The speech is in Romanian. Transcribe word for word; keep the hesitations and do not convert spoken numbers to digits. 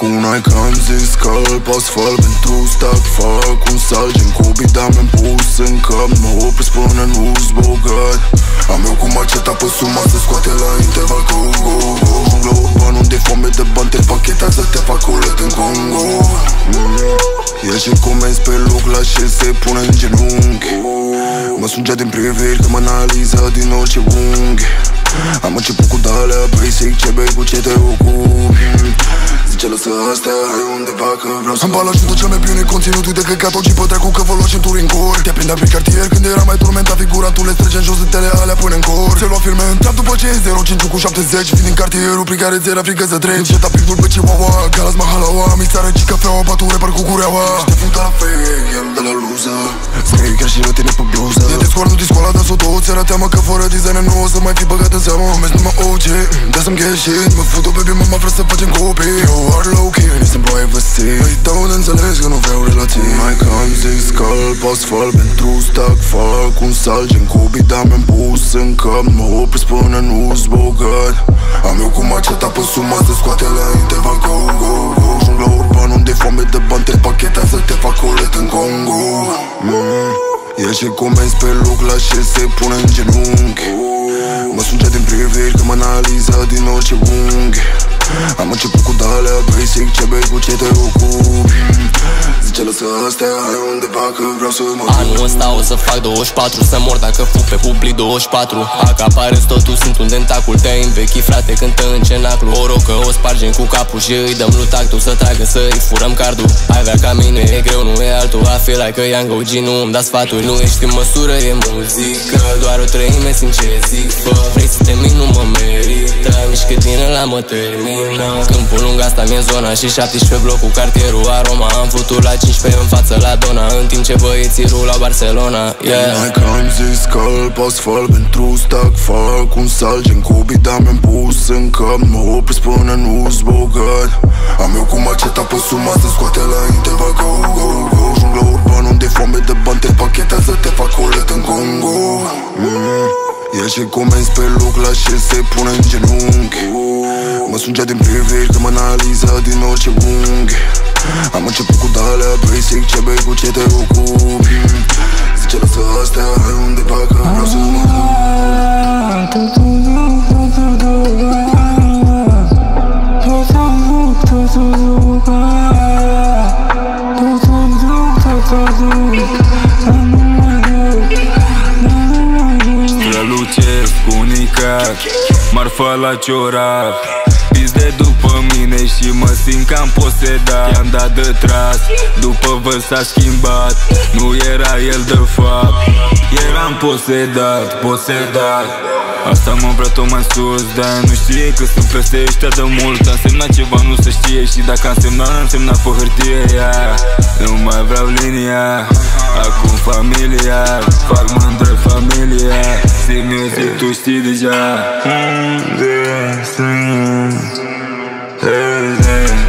Cum noi că am zis că îl poți făl pentru stac, fac un salt gen cubit, dar mi-am pus în cap. Mă opresc până nu-s bogat. Am eu cu maceta pe suma să scoate la interval. Go, go, go, junglă urban unde e foame de bani, te pachetează, te fac culet în Congo. Ia și comenzi pe loc la ce se pune în genunchi. Mă sungea din priviri că mă analiza din orice unghi. Am început cu dalea basic, ce bei, cu ce te ocupi. Zice lăsă astea, hai undeva că vreau să... Am balajul cel mai bine, conținutul de căcat, o cipă treacu că vă luați în turi în cor. Te prindea prin cartier când era mai turmentat figura, tu le străgea în jos de tele alea până în cor. Se lua filme în trap după ce e zero cinci cu șaptezeci, vin din cartierul prin care ți era frică să treci. Înceta pictul pe Chihuahua, Galas Mahalaua, mi s-a răcit cafeaua, batu repar cu cureaua. Ești de funta la fake, el de la luza, scrie chiar și la tine pe bluza. E discoar, nu discoala, dar s-o tot, ți-era teamă că fără design nu o să mai fi băgat în seama. Mezi numai O G, da să-mi get shit, mă fut-o baby, mama vrea să facem copii. Eu are low-key, nici sunt privacy. Îi dau de înțeles că nu vreau relații. Mai că am zis că îl poți făl pentru stac, fac un salt gen cubit, dar mi-am pus în cap. Mă opresc până nu-s bogat. Am eu cu maceta pe suma să scoate la interval. Go, go, go, jungla urban unde e foame de bani, te pachetează, te fac culet în Congo. Ia și comenzi pe loc la ce se pune în genunchi. Mă sungea din priviri că mă analiza din orice unghi. Am început cu dalea basic, ce bei, cu ce te ocupi. Zice lăsă astea, hai undeva că vreau să mă duc. Anul ăsta o să fac douăzeci și patru, să mor dacă fug pe public douăzeci și patru. Acaparez totul, sunt un tentacul, te-ai învechit frate, cântă în cenaclu. O rocă, o spargem cu capul și îi dăm lui tactul să tragă, să-i furăm cardul. Ai vrea ca mine, e greu, nu e altul, a fi like că i-am găugit, nu îmi da sfaturi. Nu ești în măsură, e muzică, doar o treime sincer zic. Bă, vrei să te min, nu mă merită, mișcă din ăla mă termin. Câmpul lung, asta mi-e zona și șaptesprezece blocul, cartierul Aroma. Am futut la cincisprezece în față la Dona, în timp ce băieții rula Barcelona. Mai că am zis că îl poți făl pentru stac, fac un salt gen cubit, dar mi-am pus în cap. Mă opresc până nu-s bogat. Am eu cu maceta pe suma să scoate la interval. Go, go, go, jungla urban unde-i foame de bani, te pachetează, te fac culet în Congo. Ia și comenzi pe loc la ce se pune în genunchi. Mă sungea din priviri că mă analiza din orice unghi. Am început cu dalea basic, ce bei, cu ce te ocupi. Zice lăsă astea, hai undeva că vreau să mă duc. Străluce funicat, marfa la ciorap, de după mine și mă simt că am posedat. I-am dat de tras, după vâl s-a schimbat, nu era el de fapt. Eram posedat, posedat. Asta mă vrea tot mai sus, dar nu știe că sunt peste ăștia de mult. Am semnat ceva, nu se știe, și dacă am semnat, am semnat pe hârtie, yeah. Nu mai vreau linia, acum familia, fac mândră familia. Zic music, tu știi deja. Unde sunt? Hey, hey.